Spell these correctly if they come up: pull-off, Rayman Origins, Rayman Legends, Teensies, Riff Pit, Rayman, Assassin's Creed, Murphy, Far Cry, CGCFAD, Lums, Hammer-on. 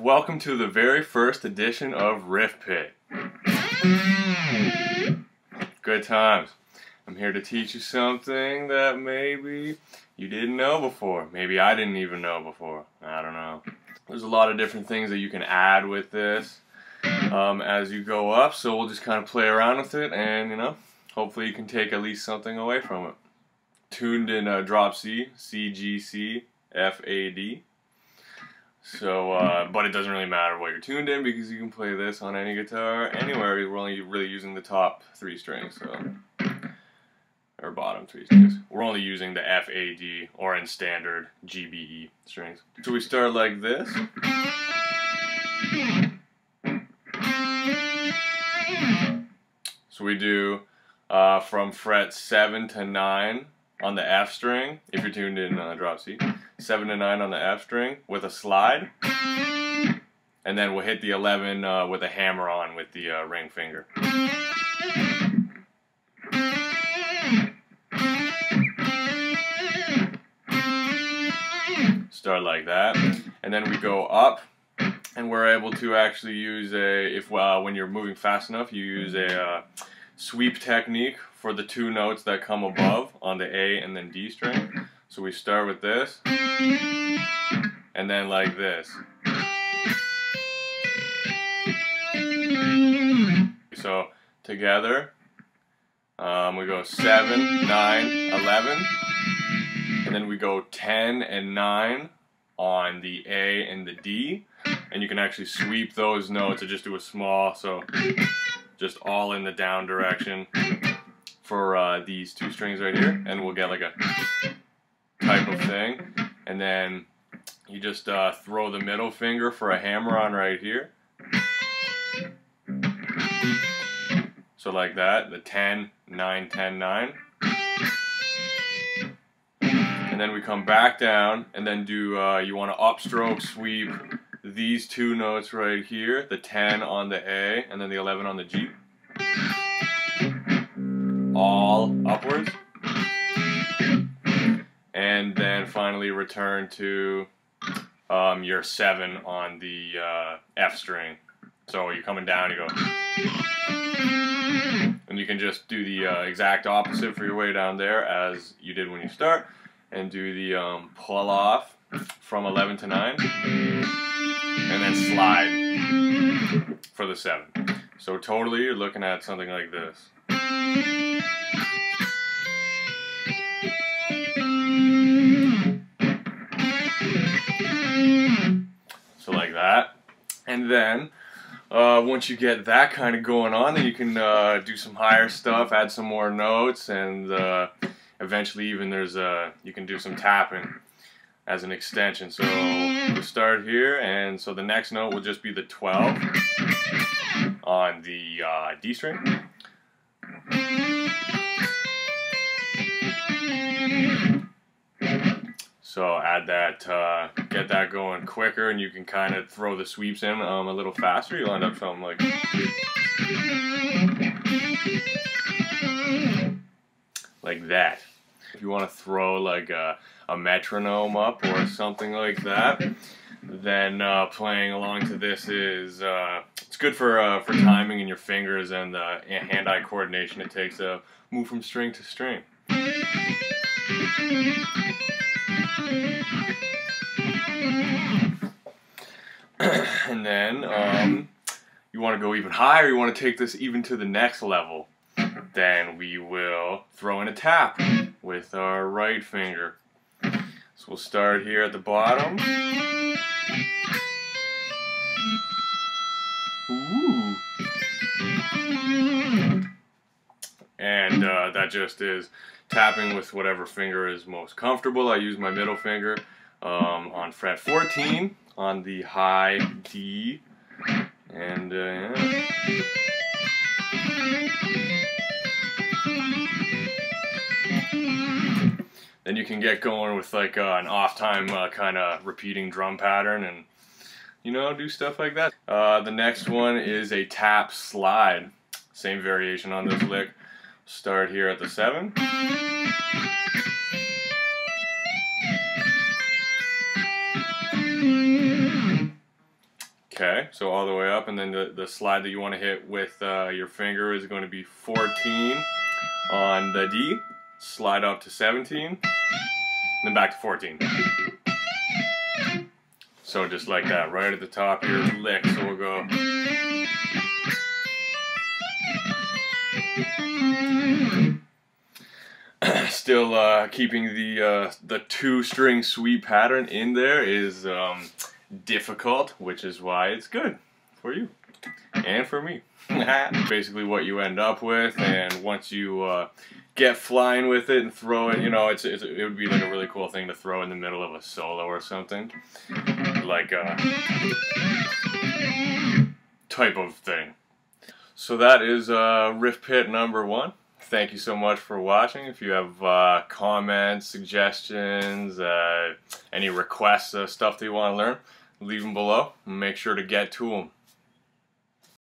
Welcome to the very first edition of Riff Pit. Good times. I'm here to teach you something that maybe you didn't know before. Maybe I didn't even know before. I don't know. There's a lot of different things that you can add with this as you go up, so we'll just kind of play around with it and, you know, hopefully you can take at least something away from it. Tuned in drop C, C, G, C, F, A, D. So, but it doesn't really matter what you're tuned in because you can play this on any guitar anywhere. We're only really using the top three strings, so, or bottom three strings. We're only using the F, A, D, or in standard G, B, E strings. So we start like this. So we do from fret 7 to 9 on the F string, if you're tuned in drop C. 7 to 9 on the F string with a slide, and then we'll hit the 11 with a hammer on with the ring finger. Start like that, and then we go up, and we're able to actually use a, if when you're moving fast enough, you use a sweep technique for the two notes that come above on the A and then D string. So we start with this, and then like this. So together, we go 7, 9, 11, and then we go 10 and 9 on the A and the D, and you can actually sweep those notes or just do a small, so just all in the down direction for these two strings right here, and we'll get like a type of thing, and then you just throw the middle finger for a hammer on right here. So like that, the 10, 9, 10, 9. And then we come back down and then do, you want to upstroke sweep these two notes right here, the 10 on the A and then the 11 on the G. All upwards. And then finally return to your 7 on the F string. So you're coming down, you go. And you can just do the exact opposite for your way down there as you did when you start. And do the pull off from 11 to 9. And then slide for the 7. So totally you're looking at something like this. And then, once you get that kind of going on, then you can do some higher stuff, add some more notes, and eventually even there's you can do some tapping as an extension. So we'll start here, and so the next note will just be the 12 on the D string. So add that, get that going quicker, and you can kind of throw the sweeps in a little faster. You'll end up something like, that. If you want to throw like a metronome up or something like that, then playing along to this is it's good for timing in your fingers and the hand-eye coordination it takes to move from string to string. And then you want to go even higher, you want to take this even to the next level, then we will throw in a tap with our right finger. So we'll start here at the bottom. Ooh. And that just is tapping with whatever finger is most comfortable. I use my middle finger on fret 14 on the high D, and yeah. Then you can get going with like an off time kind of repeating drum pattern, and you know, do stuff like that. The next one is a tap slide. Same variation on this lick. Start here at the 7. Okay, so all the way up, and then the slide that you want to hit with your finger is going to be 14 on the D, slide up to 17, and then back to 14. So just like that, right at the top of your lick, so we'll go. Still keeping the two-string sweep pattern in there is difficult, which is why it's good for you and for me. Basically what you end up with, and once you get flying with it and throw it, you know, it would be like a really cool thing to throw in the middle of a solo or something, like a type of thing. So that is Riff Pit #1. Thank you so much for watching. If you have comments, suggestions, any requests, stuff that you want to learn, leave them below. Make sure to get to them.